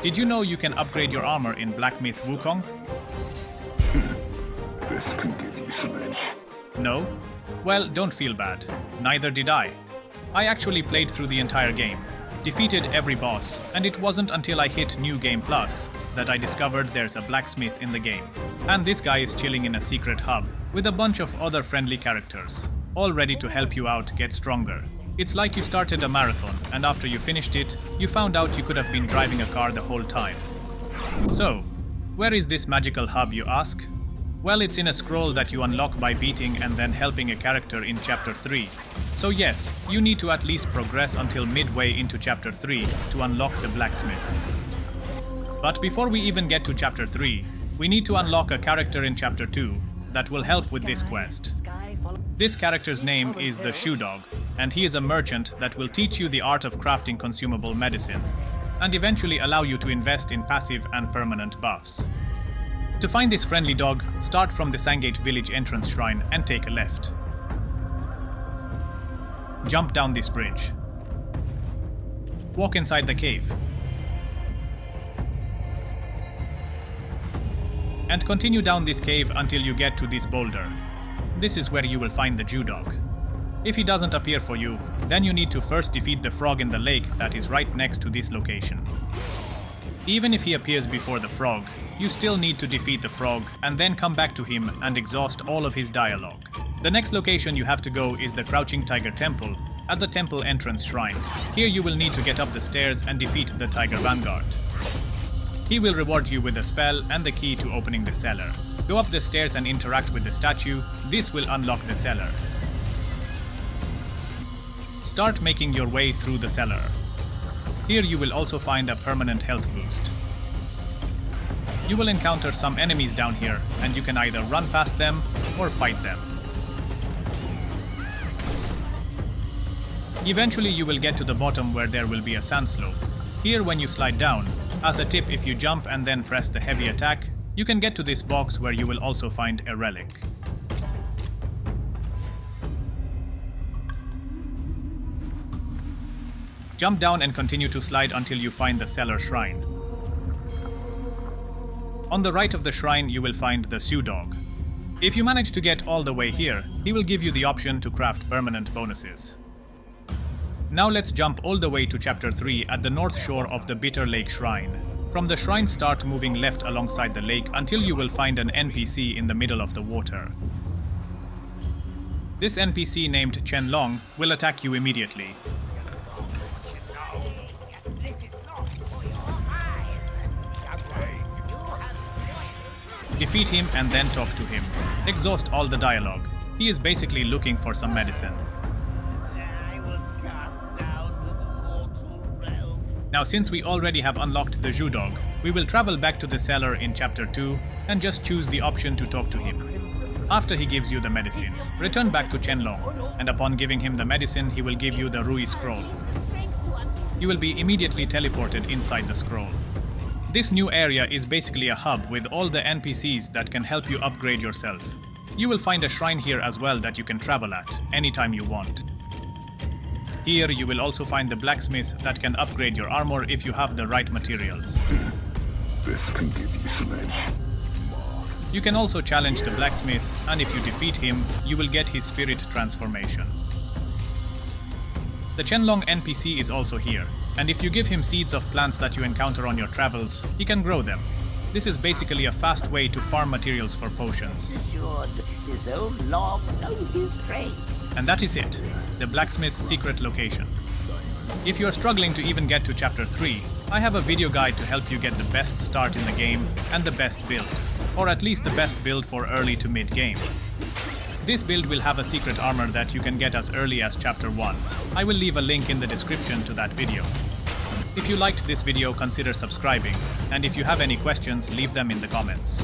Did you know you can upgrade your armor in Black Myth Wukong? This can give you some edge. No? Well, don't feel bad. Neither did I. I actually played through the entire game, defeated every boss, and it wasn't until I hit New Game Plus that I discovered there's a blacksmith in the game. And this guy is chilling in a secret hub with a bunch of other friendly characters, all ready to help you out get stronger. It's like you started a marathon, and after you finished it, you found out you could have been driving a car the whole time. So, where is this magical hub, you ask? Well, it's in a scroll that you unlock by beating and then helping a character in Chapter 3. So yes, you need to at least progress until midway into Chapter 3 to unlock the blacksmith. But before we even get to Chapter 3, we need to unlock a character in Chapter 2 that will help with this quest. This character's name is the Xu Dog, and he is a merchant that will teach you the art of crafting consumable medicine, and eventually allow you to invest in passive and permanent buffs. To find this friendly dog, start from the Sangate village entrance shrine and take a left. Jump down this bridge. Walk inside the cave. And continue down this cave until you get to this boulder. This is where you will find the Zhu Dog. If he doesn't appear for you, then you need to first defeat the frog in the lake that is right next to this location. Even if he appears before the frog, you still need to defeat the frog and then come back to him and exhaust all of his dialogue. The next location you have to go is the Crouching Tiger Temple at the temple entrance shrine. Here you will need to get up the stairs and defeat the Tiger Vanguard. He will reward you with a spell and the key to opening the cellar. Go up the stairs and interact with the statue. This will unlock the cellar. Start making your way through the cellar. Here you will also find a permanent health boost. You will encounter some enemies down here, and you can either run past them or fight them. Eventually you will get to the bottom where there will be a sand slope. Here when you slide down, as a tip, if you jump and then press the heavy attack, you can get to this box where you will also find a relic. Jump down and continue to slide until you find the Cellar Shrine. On the right of the shrine you will find the Zhu Dog. If you manage to get all the way here, he will give you the option to craft permanent bonuses. Now let's jump all the way to Chapter 3 at the north shore of the Bitter Lake Shrine. From the shrine start moving left alongside the lake until you will find an NPC in the middle of the water. This NPC named Chen Loong will attack you immediately. Defeat him and then talk to him. Exhaust all the dialogue. He is basically looking for some medicine. Now since we already have unlocked the Zhu Dog, we will travel back to the cellar in Chapter 2 and just choose the option to talk to him. After he gives you the medicine, return back to Chen Loong, and upon giving him the medicine he will give you the Rui scroll. You will be immediately teleported inside the scroll. This new area is basically a hub with all the NPCs that can help you upgrade yourself. You will find a shrine here as well that you can travel at, anytime you want. Here you will also find the blacksmith that can upgrade your armor if you have the right materials. This can give you some edge. You can also challenge the blacksmith, and if you defeat him, you will get his spirit transformation. The Chen Loong NPC is also here, and if you give him seeds of plants that you encounter on your travels, he can grow them. This is basically a fast way to farm materials for potions. And that is it, the blacksmith's secret location. If you are struggling to even get to Chapter 3, I have a video guide to help you get the best start in the game and the best build, or at least the best build for early to mid game. This build will have a secret armor that you can get as early as Chapter 1. I will leave a link in the description to that video. If you liked this video, consider subscribing, and if you have any questions, leave them in the comments.